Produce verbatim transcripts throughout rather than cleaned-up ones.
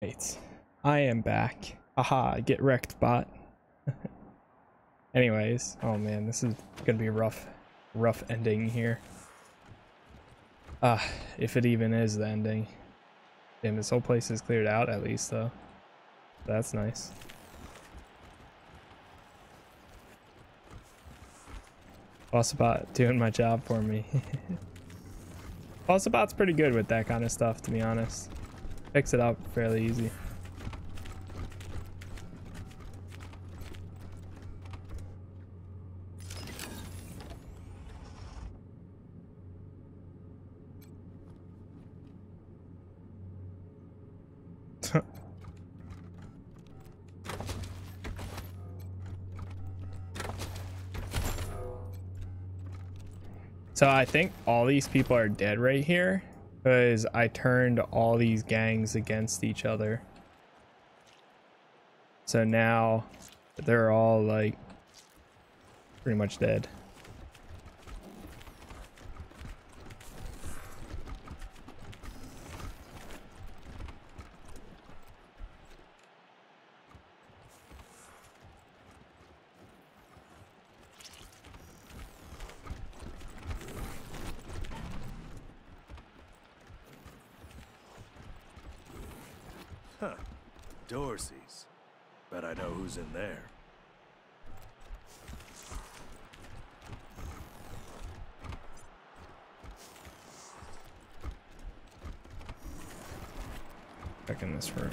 Wait, I am back. Aha, get wrecked, bot. Anyways, oh man, this is gonna be a rough, rough ending here. Ah, uh, if it even is the ending. Damn, this whole place is cleared out at least, though. That's nice. Bossabot doing my job for me. Bossabot's pretty good with that kind of stuff, to be honest. Picks it up fairly easy. So I think all these people are dead right here because I turned all these gangs against each other. So now they're all like pretty much dead. Dorsey's. Bet I know who's in there. Back in this room.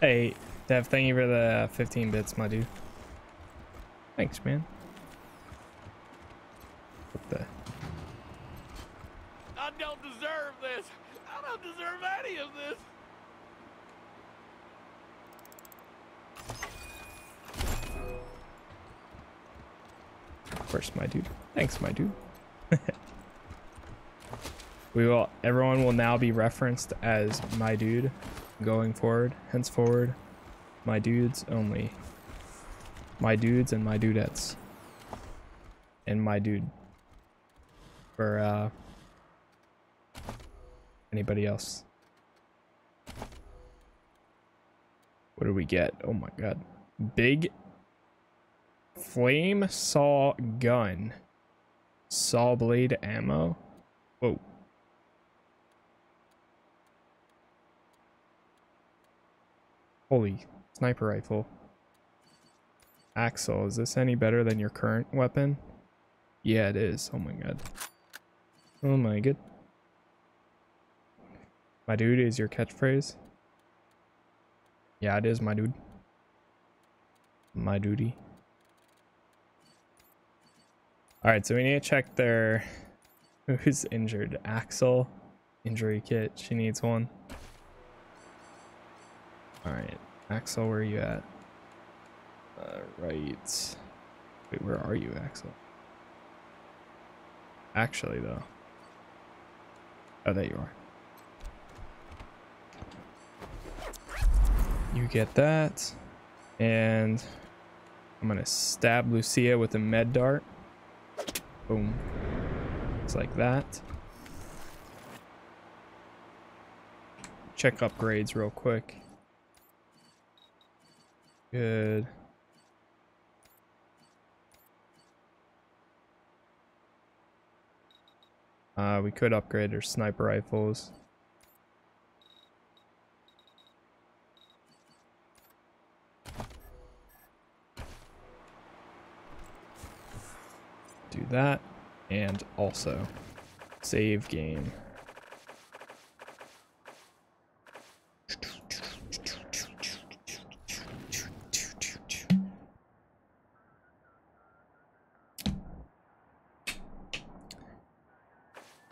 Hey, Dev, thank you for the fifteen bits, my dude. Thanks, man. What the? I don't deserve this. I don't deserve any of this. Of course, my dude. Thanks, my dude. We will. Everyone will now be referenced as my dude. Going forward, henceforward, my dudes only. My dudes and my dudettes. And my dude. For, uh... anybody else. What do we get? Oh my god. Big flame saw gun. Saw blade ammo. Whoa. Holy sniper rifle. Axel, is this any better than your current weapon? Yeah, it is. Oh my god. Oh my god. My dude is your catchphrase? Yeah, it is, my dude. My duty. Alright, so we need to check their... who's injured? Axel? Injury kit. She needs one. Alright, Axel, where are you at? Uh, right. Wait, where are you, Axel? Actually, though. Oh, there you are. You get that. And I'm going to stab Lucia with a med dart. Boom. It's like that. Check upgrades real quick. Good. Uh, we could upgrade our sniper rifles. Do that, and also save game.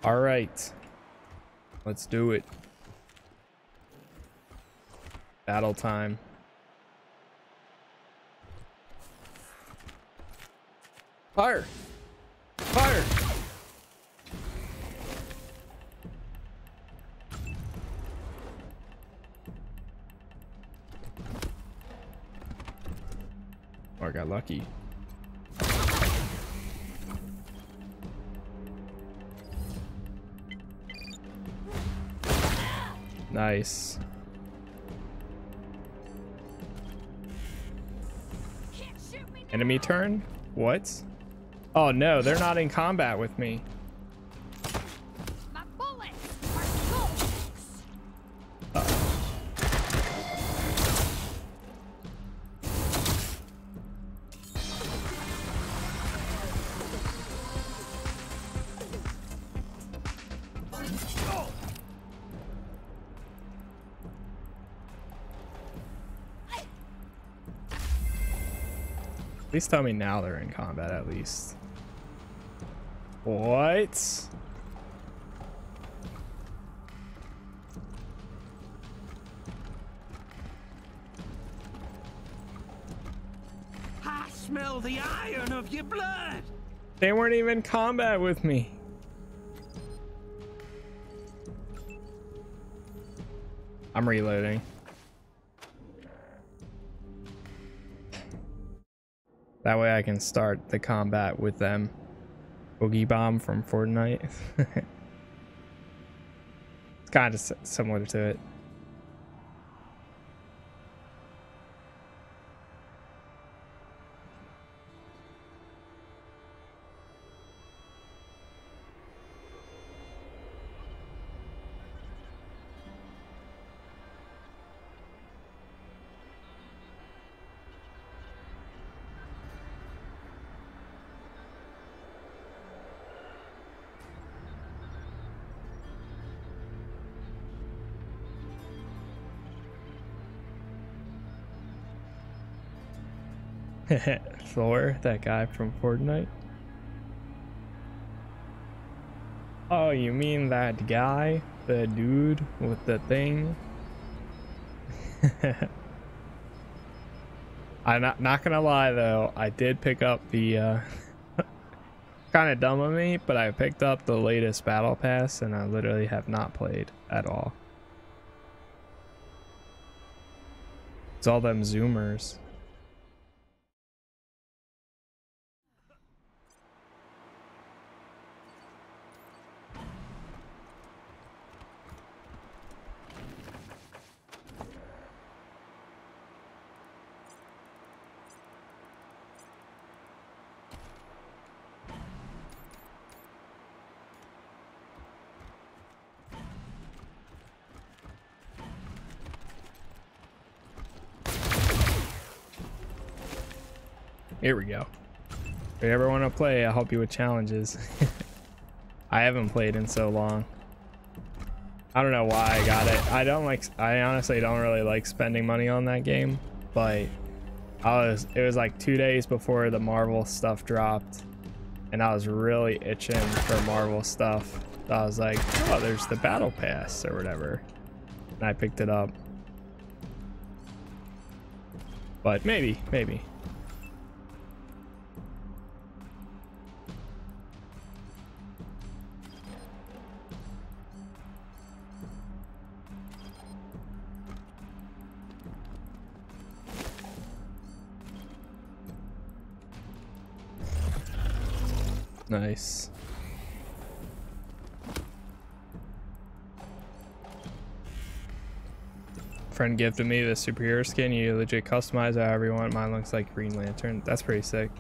All right, let's do it. Battle time. Fire! Fire! Parker got lucky. Nice. Enemy turn? What? Oh no, they're not in combat with me. Please tell me now they're in combat at least. What? I smell the iron of your blood. They weren't even in combat with me. I'm reloading. That way I can start the combat with them. Boogie Bomb from Fortnite. It's kind of similar to it. Thor, that guy from Fortnite. Oh, you mean that guy, the dude with the thing? I'm not, not gonna lie though, I did pick up the uh kind of dumb of me, but I picked up the latest battle pass and I literally have not played at all. It's all them zoomers. Here we go. If you ever want to play, I'll help you with challenges. I haven't played in so long. I don't know why I got it. I don't like, I honestly don't really like spending money on that game, but I was, it was like two days before the Marvel stuff dropped and I was really itching for Marvel stuff. So I was like, oh, there's the battle pass or whatever. And I picked it up, but maybe, maybe. Nice. Friend gifted me the superhero skin. You legit customize however you want. Mine looks like Green Lantern. That's pretty sick.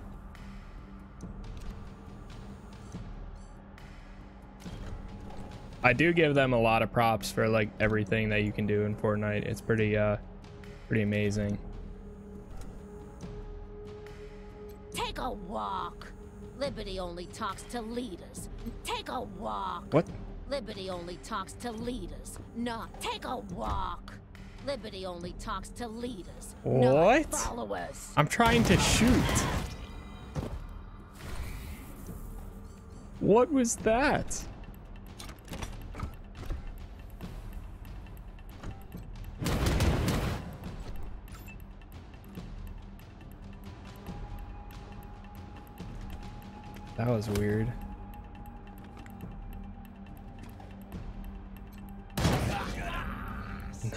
I do give them a lot of props for like everything that you can do in Fortnite. It's pretty uh pretty amazing. Take a walk. Liberty only talks to leaders. Take a walk. What? Liberty only talks to leaders. No, take a walk. Liberty only talks to leaders. What? Not followers. I'm trying to shoot. What was that? That was weird.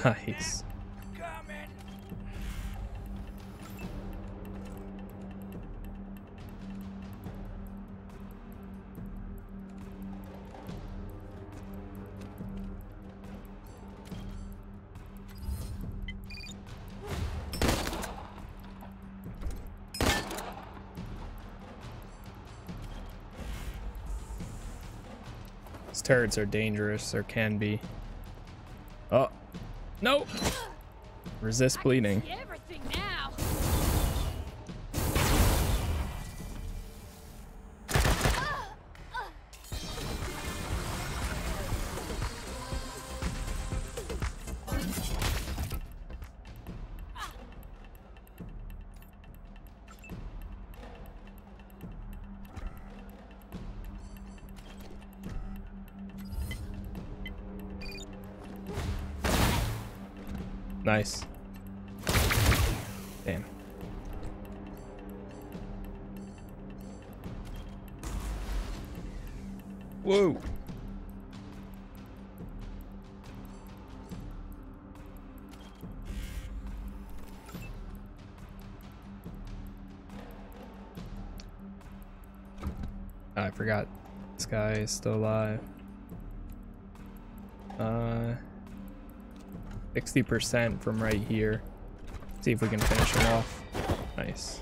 Nice. turrets are dangerous, or can be. Oh, no! Resist bleeding. I can see everything now. Nice. Damn. Whoa. Oh, I forgot this guy is still alive. Uh sixty percent from right here. See if we can finish him off. Nice.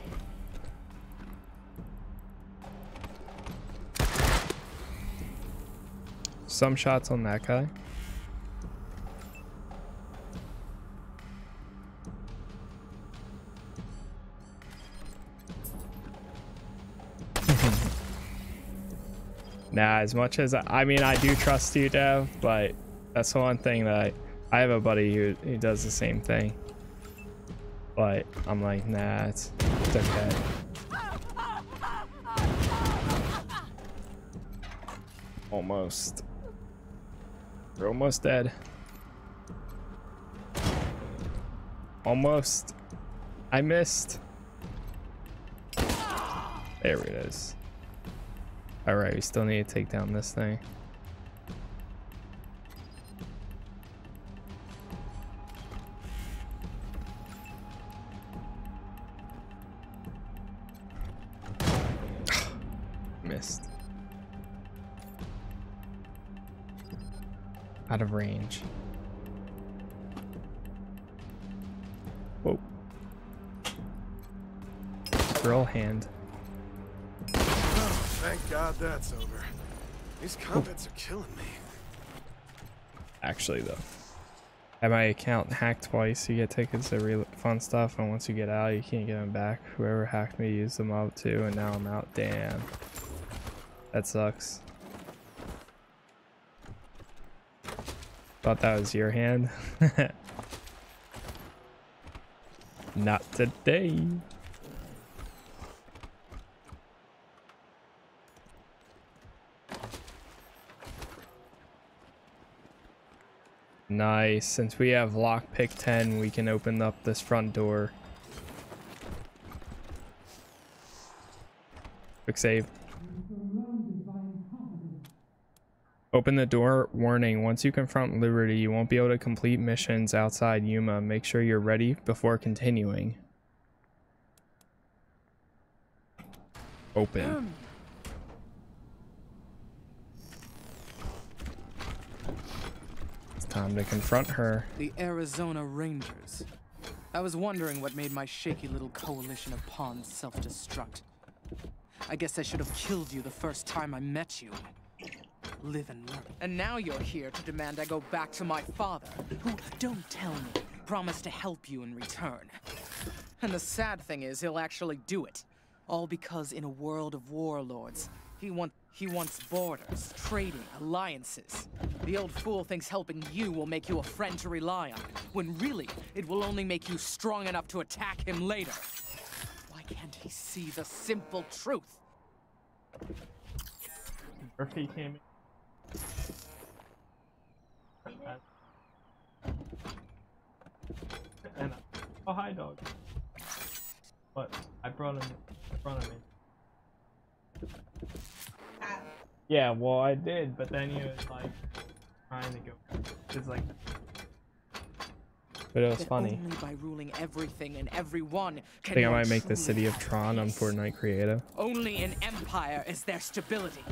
Some shots on that guy. Nah, as much as I, I mean, I do trust you, Dev, but that's the one thing that I I have a buddy who, who does the same thing, but I'm like, nah, it's, it's okay. Almost. We're almost dead. Almost. I missed. There it is. All right, we still need to take down this thing. Out of range. Whoa. Girl hand. Oh, thank God that's over. These combats oh. are killing me. Actually, though, had my account hacked twice. You get tickets to really fun stuff, and once you get out, you can't get them back. Whoever hacked me used them up too, and now I'm out. Damn. That sucks. Thought that was your hand. Not today. Nice. Since we have lockpick ten, we can open up this front door. Quick save. Open the door. Warning, once you confront Liberty, you won't be able to complete missions outside Yuma. Make sure you're ready before continuing. Open. Um. It's time to confront her. The Arizona Rangers. I was wondering what made my shaky little coalition of pawns self-destruct. I guess I should have killed you the first time I met you. Live and learn. And now you're here to demand I go back to my father, who, don't tell me, promised to help you in return. And the sad thing is, he'll actually do it. All because in a world of warlords, he, want, he wants borders, trading, alliances. The old fool thinks helping you will make you a friend to rely on, when really, it will only make you strong enough to attack him later. Why can't he see the simple truth? Murphy came in. And oh, hi dog. But I brought him in front of me. Yeah, well I did, but then he was like trying to go. It's like, but it was funny. By ruling everything and everyone, I think I might make the city of Tron on Fortnite creative. Only an empire is their stability.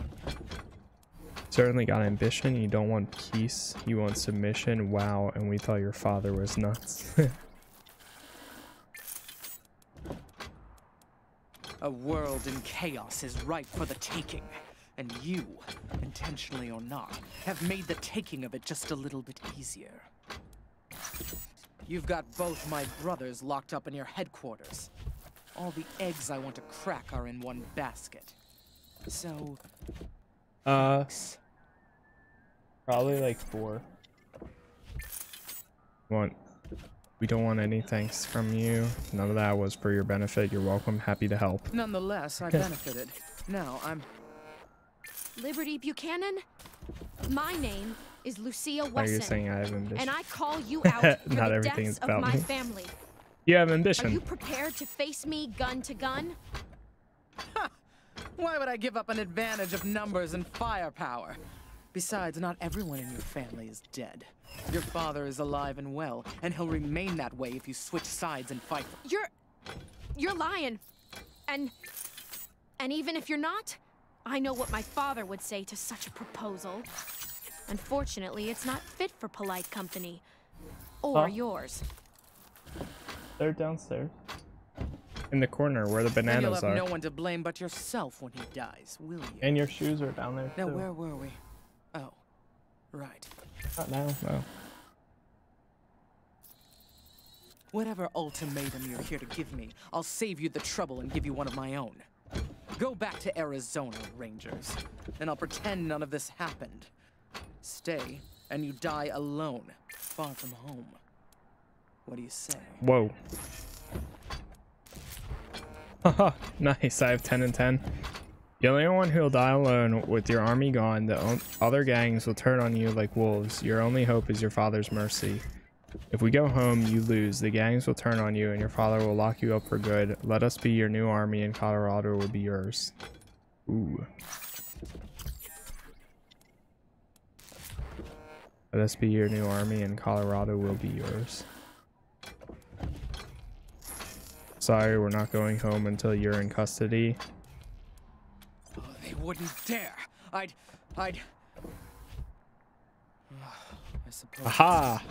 Certainly got ambition. You don't want peace, you want submission. Wow, and we thought your father was nuts. A world in chaos is ripe for the taking. And you, intentionally or not, have made the taking of it just a little bit easier. You've got both my brothers locked up in your headquarters. All the eggs I want to crack are in one basket. So... Uh... Probably like four. Want... We don't want any thanks from you. None of that was for your benefit. You're welcome. Happy to help. Nonetheless, I benefited. Now I'm... Liberty Buchanan? My name is Lucia Weston. Saying I have ambition. And I call you out for Not the deaths about of my me. family. You have ambition. Are you prepared to face me gun to gun? Ha! Why would I give up an advantage of numbers and firepower? Besides, not everyone in your family is dead. Your father is alive and well, and he'll remain that way if you switch sides and fight. You're... you're lying. And... and even if you're not, I know what my father would say to such a proposal. Unfortunately, it's not fit for polite company. Or huh? yours. They're downstairs. In the corner where the bananas and you'll have are. No one to blame but yourself when he dies, will you? And your shoes are down there, too. Now, where were we? Oh, right. Not now, no. Whatever ultimatum you're here to give me, I'll save you the trouble and give you one of my own. Go back to Arizona, Rangers, and I'll pretend none of this happened. Stay, and you die alone, far from home. What do you say? Whoa. Haha, nice, I have ten and ten. The only one who'll die alone with your army gone, the other gangs will turn on you like wolves. Your only hope is your father's mercy. If we go home, you lose. The gangs will turn on you and your father will lock you up for good. Let us be your new army and Colorado will be yours. Ooh. Let us be your new army and Colorado will be yours. Sorry, we're not going home until you're in custody. They wouldn't dare. I'd, I'd. I suppose. Aha!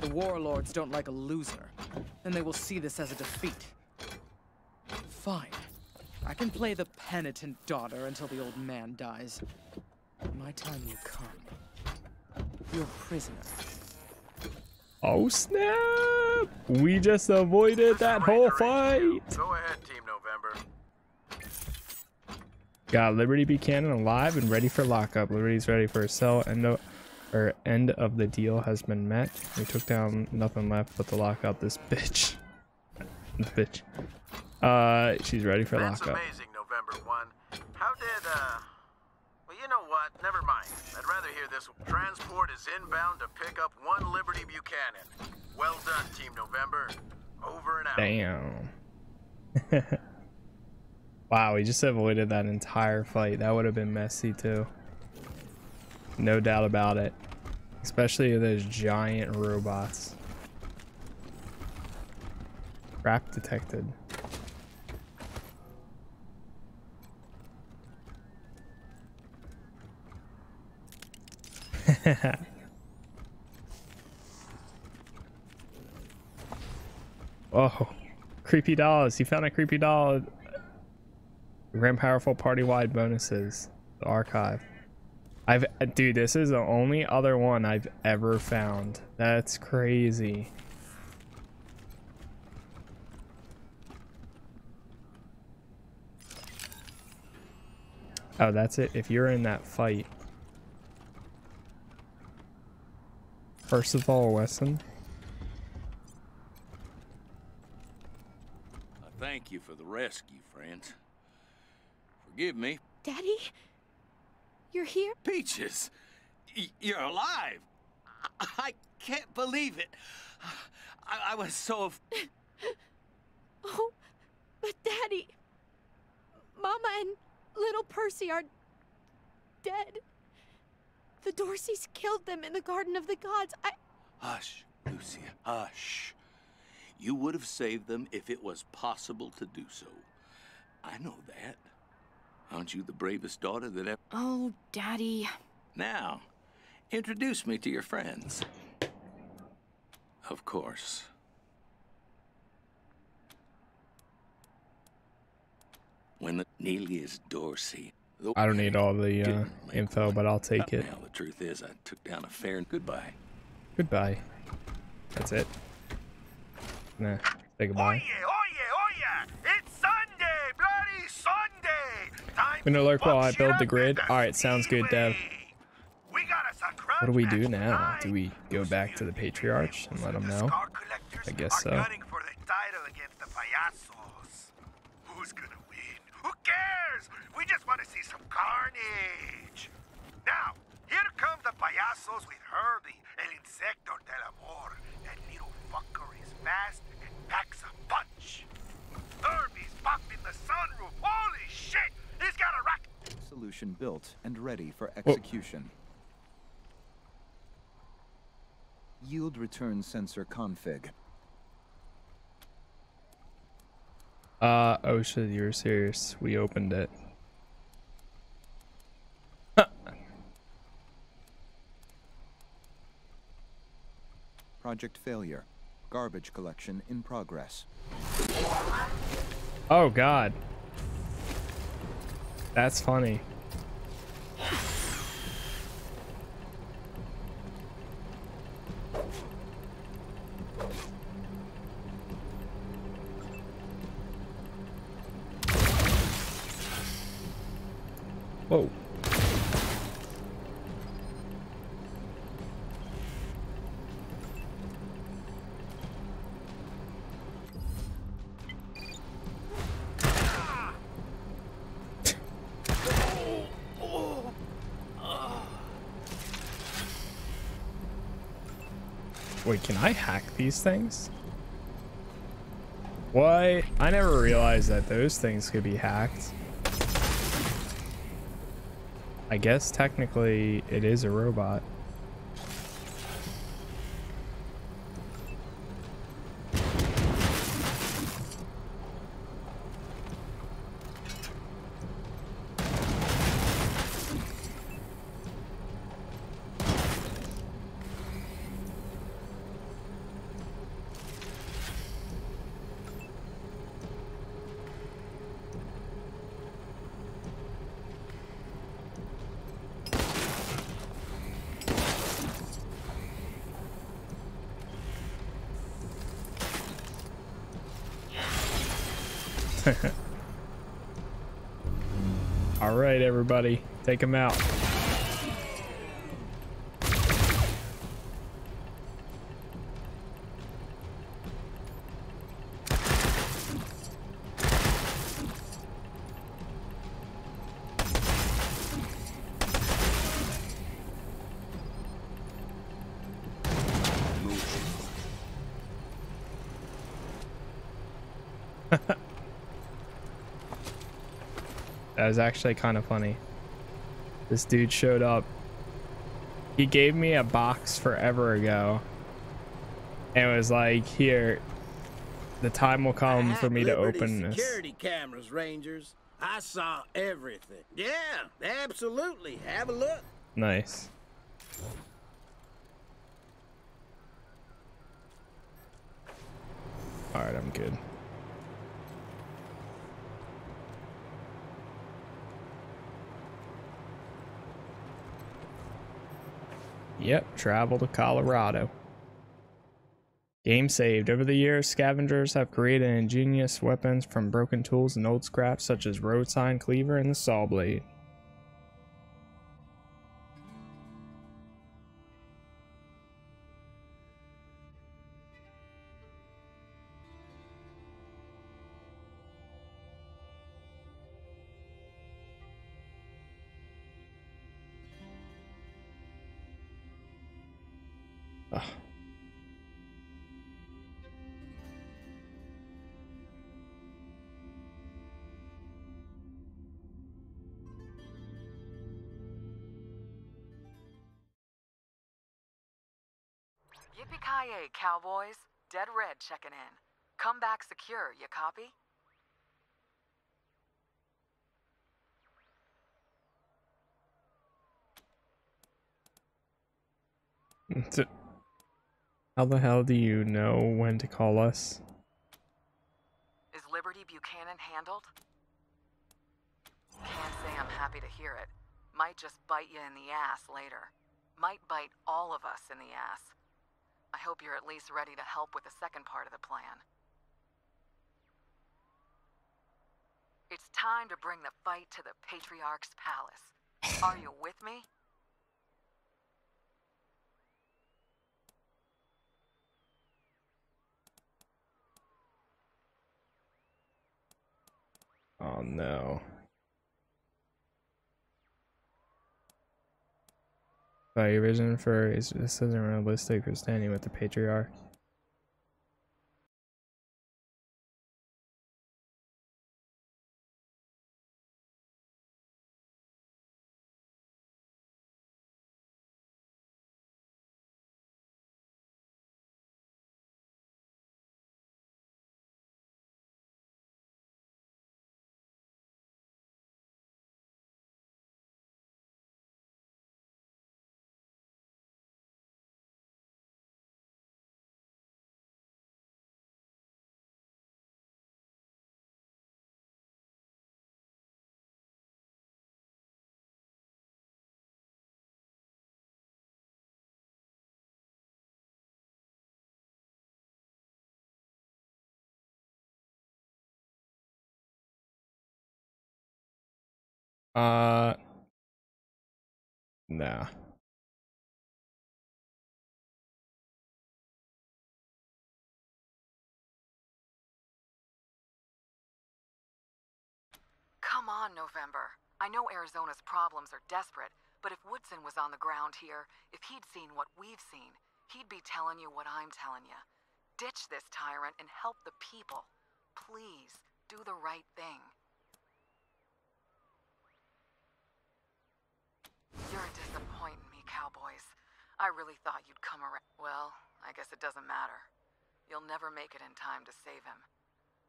The warlords don't like a loser, and they will see this as a defeat. Fine, I can play the penitent daughter until the old man dies. My time will come. You're a prisoner. Oh snap! We just avoided that whole fight. Go ahead, Team November. Got Liberty Buchanan alive and ready for lockup. Liberty's ready for a sell. End of, or end of the deal has been met. We took down nothing left but to lock up this bitch. This bitch. Uh, she's ready for That's lockup. That's amazing, November first. How did, uh... Well, you know what? Never mind. I'd rather hear this. Transport is inbound to pick up one Liberty Buchanan. Well done, Team November. Over and out. Damn. Wow, we just avoided that entire fight. That would have been messy too. No doubt about it. Especially those giant robots. Crap detected. Oh, creepy dolls. He found a creepy doll. Grand powerful party-wide bonuses. The archive. I've dude, this is the only other one I've ever found. That's crazy. Oh, that's it. If you're in that fight, Percival Wesson. I thank you for the rescue, friends. Forgive me. Daddy? You're here? Peaches! Y you're alive! I, I can't believe it. I, I was so... Af oh, but Daddy... Mama and little Percy are... dead. The Dorseys killed them in the Garden of the Gods. I... Hush, Lucia, hush. You would have saved them if it was possible to do so. I know that. Aren't you the bravest daughter that ever... Oh, Daddy. Now, introduce me to your friends. Of course. When the Nelius Dorsey, I don't need all the uh, info, but I'll take it. Now, the truth is, I took down a fair and goodbye. Goodbye. That's it. Nah, say goodbye. Oye, oye, oye! It's Sunday, bloody Sunday! Time I'm gonna lurk while I build the grid. All right, sounds good, Dev. What do we do now? Do we go back to the Patriarch and let him know? I guess so. For the title against the Payasos. Who's gonna win? Who cares? We just want to see some carnage. Now, here come the Payasos with Herbie, el Insector del amor. That little fucker is fast and packs a punch. Herbie's popping the sunroof. Holy shit! He's got a rocket. Solution built and ready for execution. Oh. Yield return sensor config. Uh, oh shit, you were serious. We opened it. Huh. Project failure. Garbage collection in progress. Oh god. That's funny. Whoa. Wait, can I hack these things? Why? I never realized that those things could be hacked. I guess technically it is a robot. All right, everybody, take him out. That was actually kind of funny. This dude showed up. He gave me a box forever ago and was like, here, the time will come for me to open this. Security cameras, Rangers. I saw everything. Yeah, absolutely. Have a look. Nice. All right, I'm good. Yep, travel to Colorado. Game saved. Over the years, scavengers have created ingenious weapons from broken tools and old scraps such as road sign, cleaver, and the saw blade. Yippee-ki-yay, cowboys. Dead Red checking in. Come back secure, you copy? How the hell do you know when to call us? Is Liberty Buchanan handled? Can't say I'm happy to hear it. Might just bite you in the ass later. Might bite all of us in the ass. I hope you're at least ready to help with the second part of the plan. It's time to bring the fight to the Patriarch's palace. Are you with me? Oh no. By your vision for is this isn't realistic for standing with the Patriarch. Uh, nah. Come on, November. I know Arizona's problems are desperate, but if Woodson was on the ground here, if he'd seen what we've seen, he'd be telling you what I'm telling you. Ditch this tyrant and help the people. Please, do the right thing. You're disappointing me, cowboys. I really thought you'd come around. Well, I guess it doesn't matter. You'll never make it in time to save him.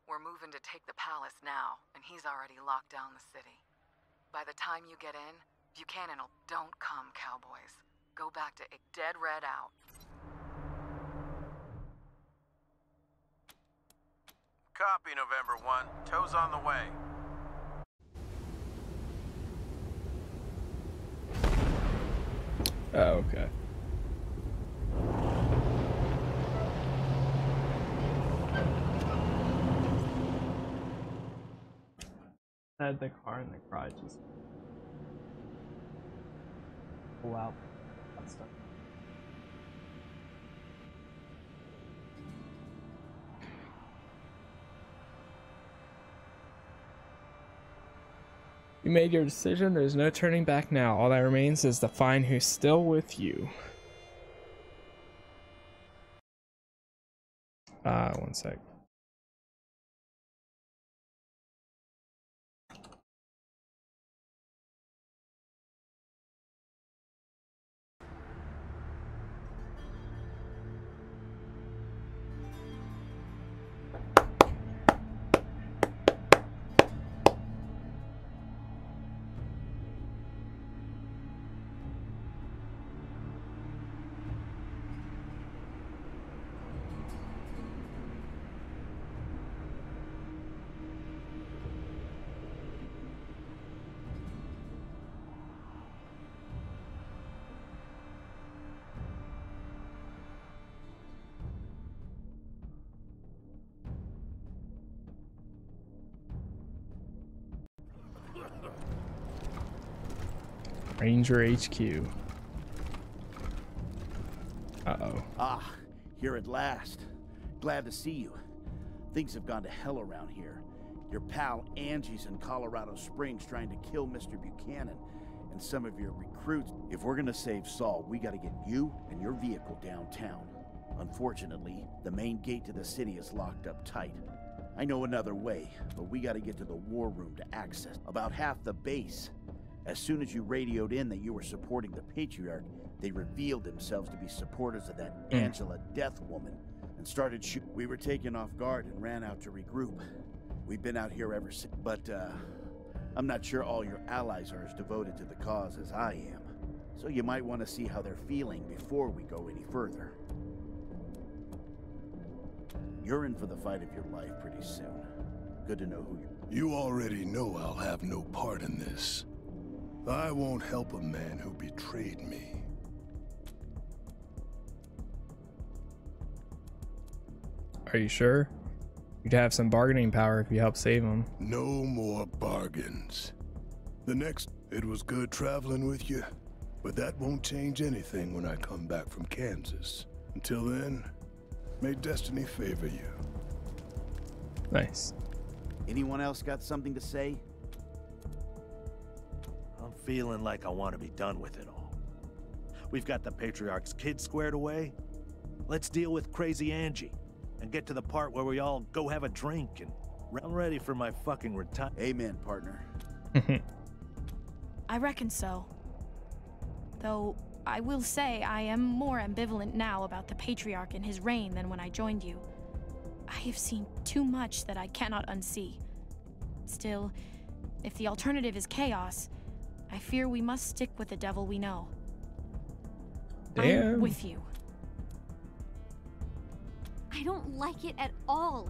We're moving to take the palace now, and he's already locked down the city. By the time you get in, Buchanan will... Don't come, cowboys. Go back to a Dead Red out. Copy, November first. Toes on the way. Oh, okay. I had the car in the garage just pull out that stuff. You made your decision, there's no turning back now. All that remains is to find who's still with you. Uh, one sec. Ranger H Q. Uh-oh. Ah, here at last. Glad to see you. Things have gone to hell around here. Your pal Angie's in Colorado Springs trying to kill Mister Buchanan and some of your recruits. If we're gonna save Saul, we gotta get you and your vehicle downtown. Unfortunately, the main gate to the city is locked up tight. I know another way, but we gotta get to the war room to access about half the base. As soon as you radioed in that you were supporting the Patriarch, they revealed themselves to be supporters of that mm. Angela Deth woman and started shooting. We were taken off guard and ran out to regroup. We've been out here ever since. But uh, I'm not sure all your allies are as devoted to the cause as I am. So you might want to see how they're feeling before we go any further. You're in for the fight of your life pretty soon. Good to know who you are. You already know I'll have no part in this. I won't help a man who betrayed me. Are you sure? You'd have some bargaining power if you help save him. No more bargains. The next, it was good traveling with you, but that won't change anything when I come back from Kansas. Until then, may destiny favor you. Nice. Anyone else got something to say? I'm feeling like I want to be done with it all. We've got the Patriarch's kids squared away. Let's deal with Crazy Angie and get to the part where we all go have a drink and I'm ready for my fucking retirement. Amen, partner. I reckon so. Though I will say I am more ambivalent now about the Patriarch and his reign than when I joined you. I have seen too much that I cannot unsee. Still, if the alternative is chaos, I fear we must stick with the devil we know. Damn. I'm with you. I don't like it at all.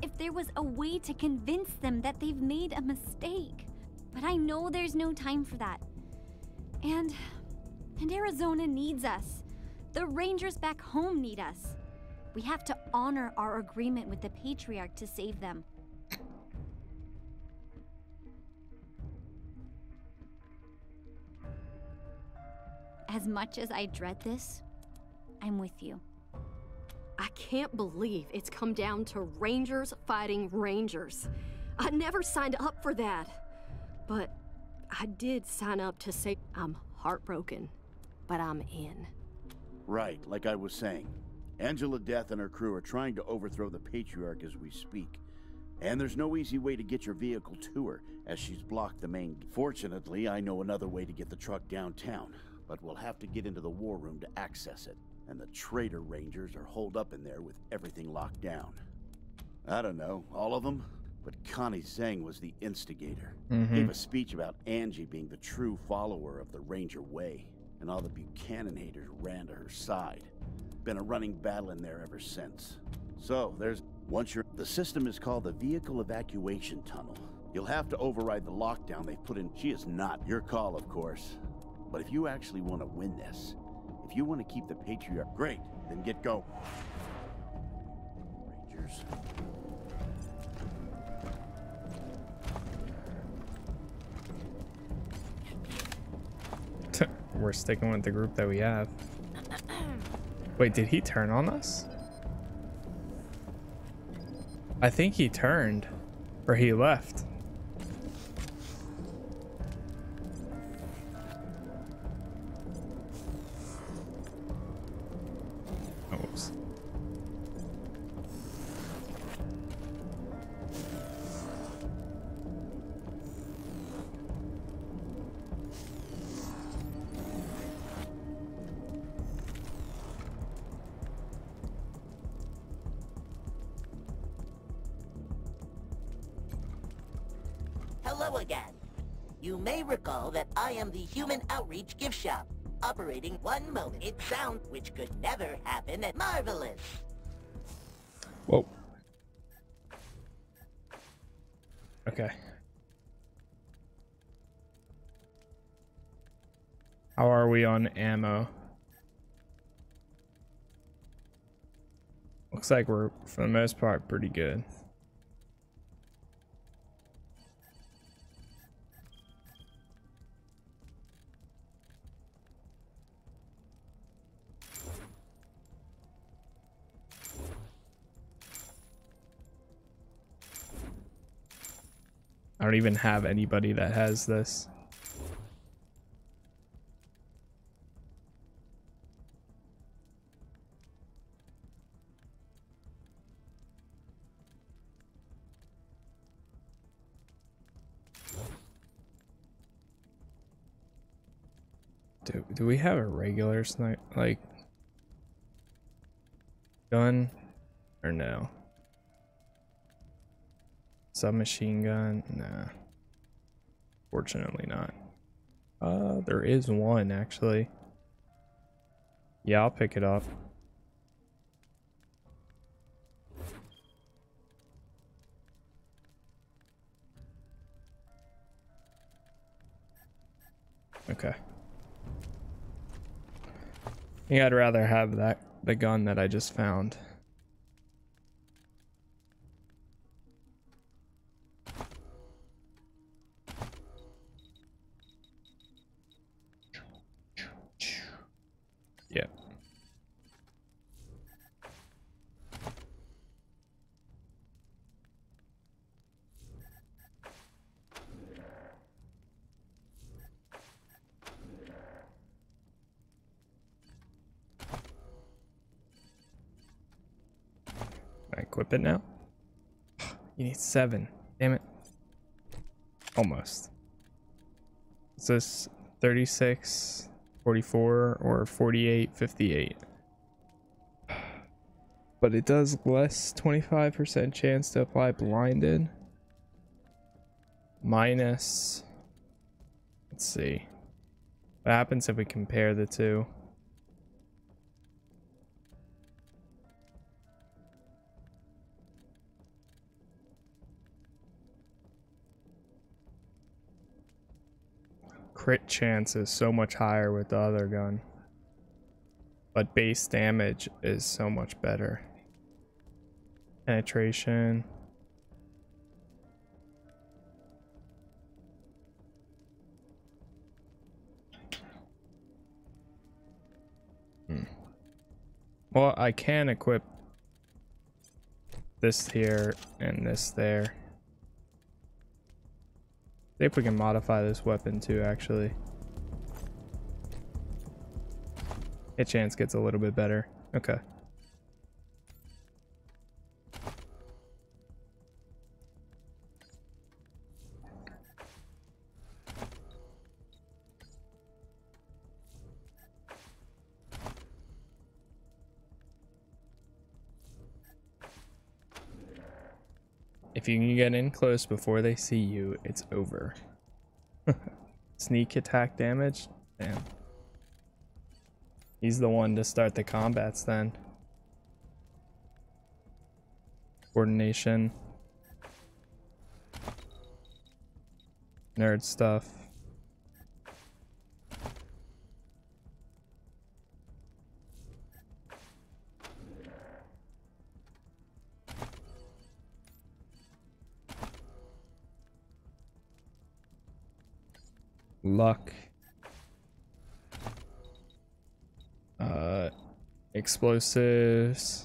If there was a way to convince them that they've made a mistake. But I know there's no time for that. And, and Arizona needs us. The Rangers back home need us. We have to honor our agreement with the Patriarch to save them. As much as I dread this, I'm with you. I can't believe it's come down to Rangers fighting Rangers. I never signed up for that. But I did sign up to say I'm heartbroken, but I'm in. Right, like I was saying. Angela Deth and her crew are trying to overthrow the Patriarch as we speak. And there's no easy way to get your vehicle to her, as she's blocked the main gate. Fortunately, I know another way to get the truck downtown, but we'll have to get into the war room to access it. And the traitor Rangers are holed up in there with everything locked down. I don't know, all of them? But Connie Zhang was the instigator. Mm-hmm. Gave a speech about Angie being the true follower of the Ranger way. And all the Buchanan haters ran to her side. Been a running battle in there ever since. So there's once you're the system is called the vehicle evacuation tunnel. You'll have to override the lockdown they've put in. She is not your call, of course. But if you actually want to win this, if you want to keep the Patriarch great, then get going. Rangers. We're sticking with the group that we have. Wait, did he turn on us? I think he turned, or he left. Oops. Hello again. You may recall that I am the Human Outreach Gift Shop, operating one moment. It sounds which could never happen at Marvelous. Whoa. Okay. How are we on ammo? Looks like we're, for the most part, pretty good. I don't even have anybody that has this. Do, do we have a regular sniper, like, gun or no? Submachine gun? Nah. Fortunately not. Uh, there is one, actually. Yeah, I'll pick it up. Okay. I think I'd rather have that, the gun that I just found. Equip it now. You need seven. Damn it. Almost. Is this thirty-six, forty-four, or forty-eight, fifty-eight? But it does less twenty-five percent chance to apply blinded. Minus. Let's see. What happens if we compare the two? Crit chance is so much higher with the other gun, but base damage is so much better. Penetration. Hmm. Well, I can equip this here and this there. See if we can modify this weapon too, actually. Hit chance gets a little bit better. Okay. If you can get in close before they see you, it's over. Sneak attack damage? Damn. He's the one to start the combats then. Coordination. Nerd stuff. Luck, uh, explosives,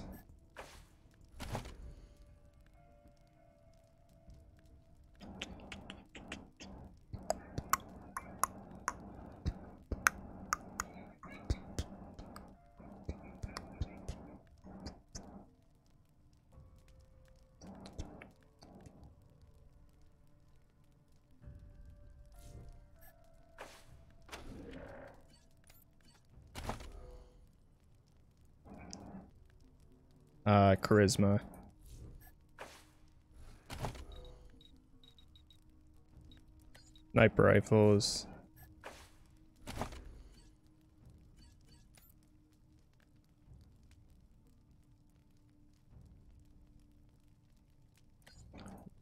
Uh, charisma. Sniper rifles.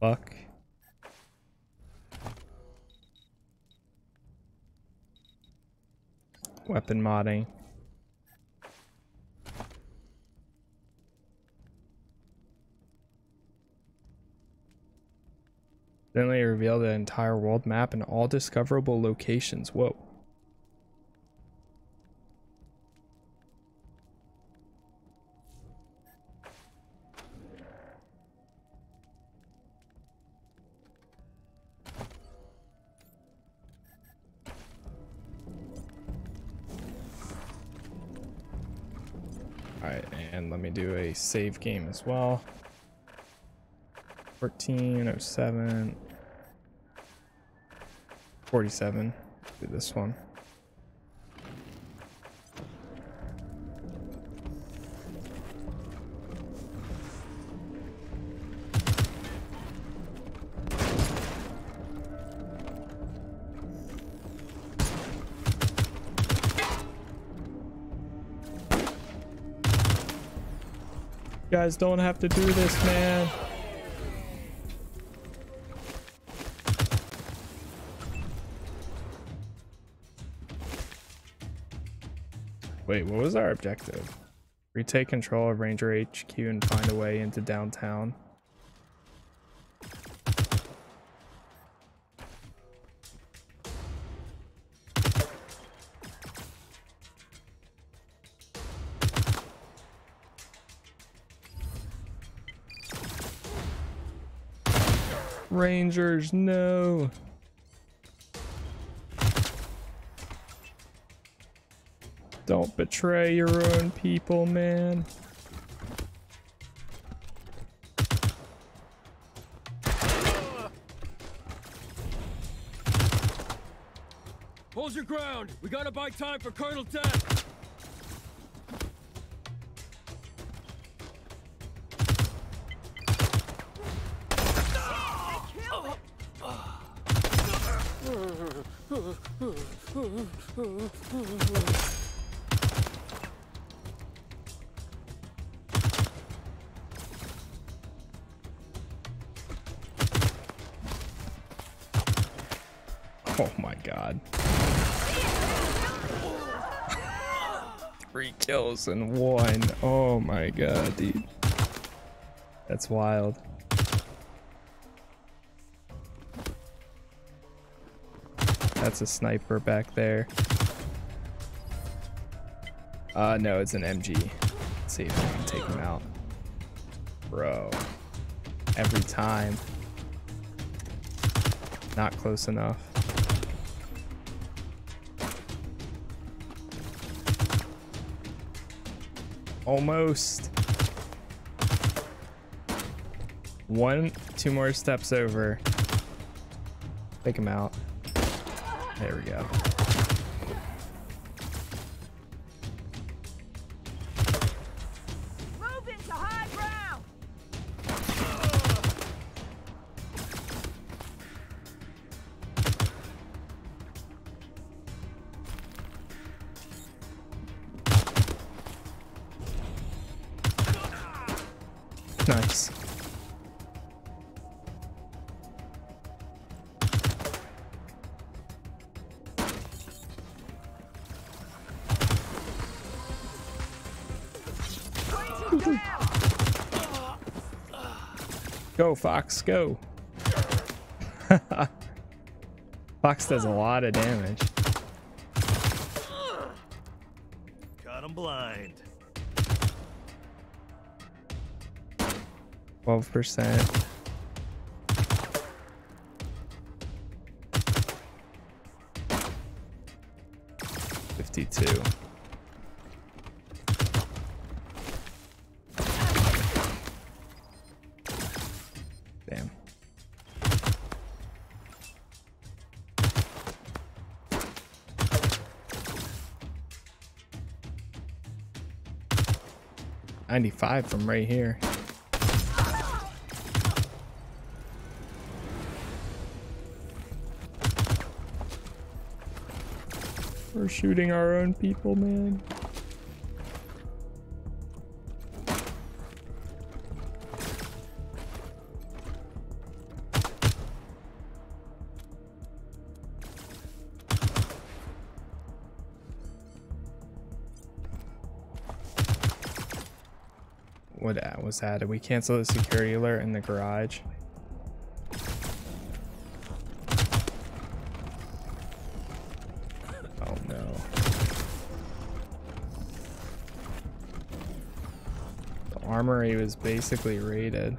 Luck. Weapon modding. Then they reveal the entire world map and all discoverable locations. Whoa. Alright, and let me do a save game as well. fourteen oh seven. forty-seven. Do this one. You guys don't have to do this, man. Wait, what was our objective? Retake control of Ranger H Q and find a way into downtown. Rangers, no. Don't betray your own people, man. Hold your ground. We gotta buy time for Colonel Death. Oh my God. Three kills and one. Oh my God, dude. That's wild. That's a sniper back there. Uh, no, it's an M G. Let's see if I can take him out. Bro. Every time. Not close enough. Almost. One, two more steps over. Take him out. There we go. Move into high ground. Nice. Go, Fox, go. Fox does a lot of damage. Got him blind. twelve percent. fifty-two. ninety-five from right here. We're shooting our own people, man. What was that? Did we cancel the security alert in the garage? Oh no. The armory was basically raided.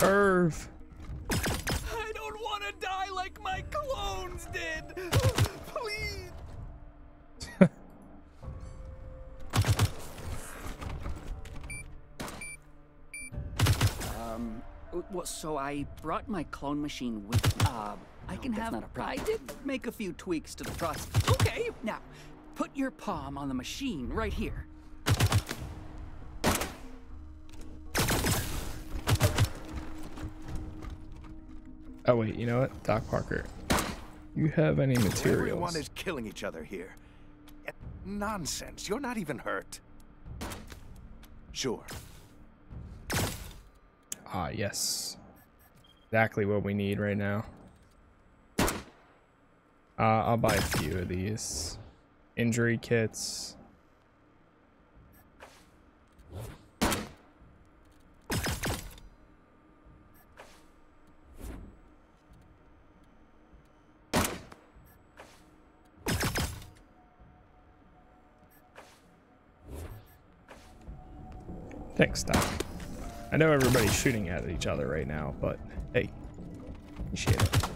Irv. I don't want to die like my clones did. Please. um. What? So I brought my clone machine with me. Uh, I no, can have. Not a problem. I did make a few tweaks to the process. Okay. Now, put your palm on the machine right here. Oh wait, you know what? Doc Parker, you have any materials? Everyone is killing each other here. Nonsense, you're not even hurt. Sure. Ah, yes. Exactly what we need right now. Uh, I'll buy a few of these. Injury kits. Thanks, Doc. I know everybody's shooting at each other right now, but hey, appreciate it.